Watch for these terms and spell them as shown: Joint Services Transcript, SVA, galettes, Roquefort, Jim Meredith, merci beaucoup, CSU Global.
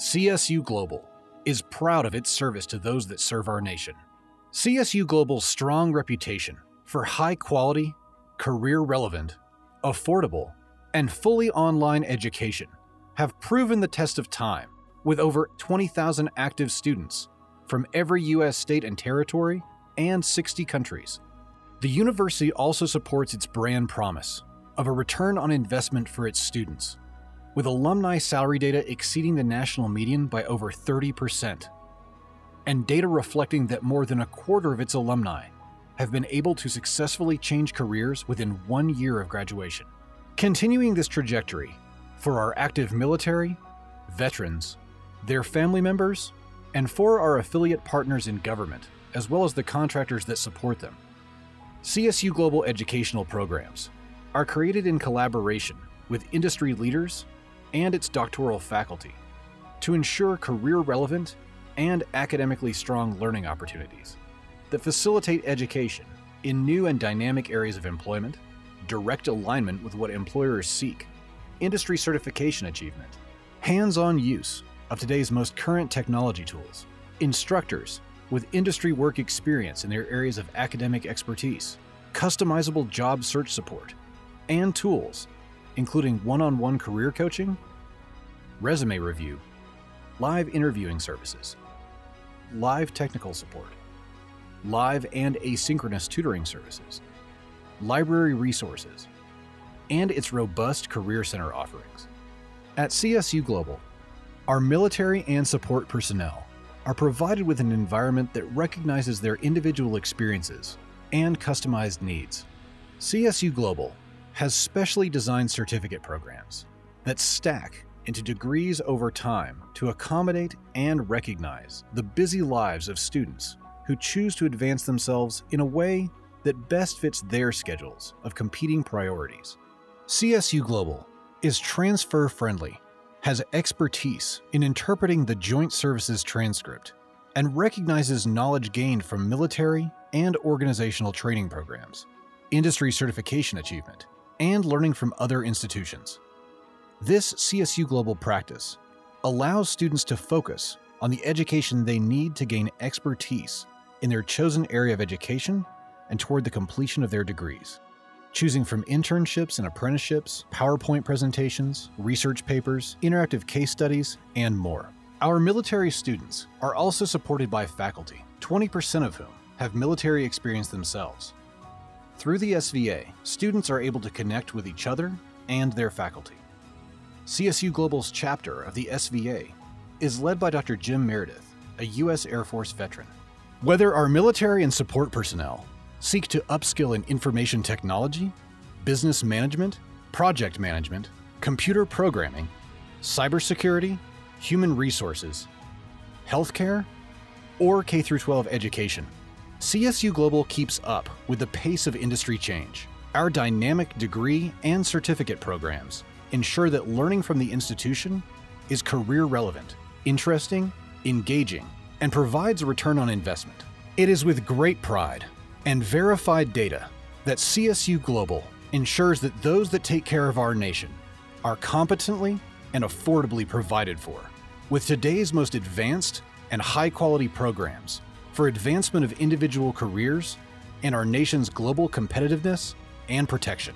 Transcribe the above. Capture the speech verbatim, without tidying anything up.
C S U Global is proud of its service to those that serve our nation. C S U Global's strong reputation for high-quality, career-relevant, affordable, and fully online education have proven the test of time with over twenty thousand active students from every U S state and territory and sixty countries. The university also supports its brand promise of a return on investment for its students, with alumni salary data exceeding the national median by over thirty percent, and data reflecting that more than a quarter of its alumni have been able to successfully change careers within one year of graduation. Continuing this trajectory for our active military, veterans, their family members, and for our affiliate partners in government, as well as the contractors that support them, C S U Global educational programs are created in collaboration with industry leaders and its doctoral faculty to ensure career-relevant and academically strong learning opportunities that facilitate education in new and dynamic areas of employment, direct alignment with what employers seek, industry certification achievement, hands-on use of today's most current technology tools, instructors with industry work experience in their areas of academic expertise, customizable job search support, and tools including one-on-one career coaching, resume review, live interviewing services, live technical support, live and asynchronous tutoring services, library resources, and its robust Career Center offerings. At C S U Global, our military and support personnel are provided with an environment that recognizes their individual experiences and customized needs. C S U Global has specially designed certificate programs that stack into degrees over time to accommodate and recognize the busy lives of students who choose to advance themselves in a way that best fits their schedules of competing priorities. C S U Global is transfer-friendly, has expertise in interpreting the Joint Services Transcript, and recognizes knowledge gained from military and organizational training programs, industry certification achievement, and learning from other institutions. This C S U Global practice allows students to focus on the education they need to gain expertise in their chosen area of education and toward the completion of their degrees, choosing from internships and apprenticeships, PowerPoint presentations, research papers, interactive case studies, and more. Our military students are also supported by faculty, twenty percent of whom have military experience themselves. Through the S V A, students are able to connect with each other and their faculty. C S U Global's chapter of the S V A is led by Doctor Jim Meredith, a U S Air Force veteran. Whether our military and support personnel seek to upskill in information technology, business management, project management, computer programming, cybersecurity, human resources, healthcare, or K through twelve education, C S U Global keeps up with the pace of industry change. Our dynamic degree and certificate programs ensure that learning from the institution is career-relevant, interesting, engaging, and provides a return on investment. It is with great pride and verified data that C S U Global ensures that those that take care of our nation are competently and affordably provided for, with today's most advanced and high-quality programs for advancement of individual careers and our nation's global competitiveness and protection.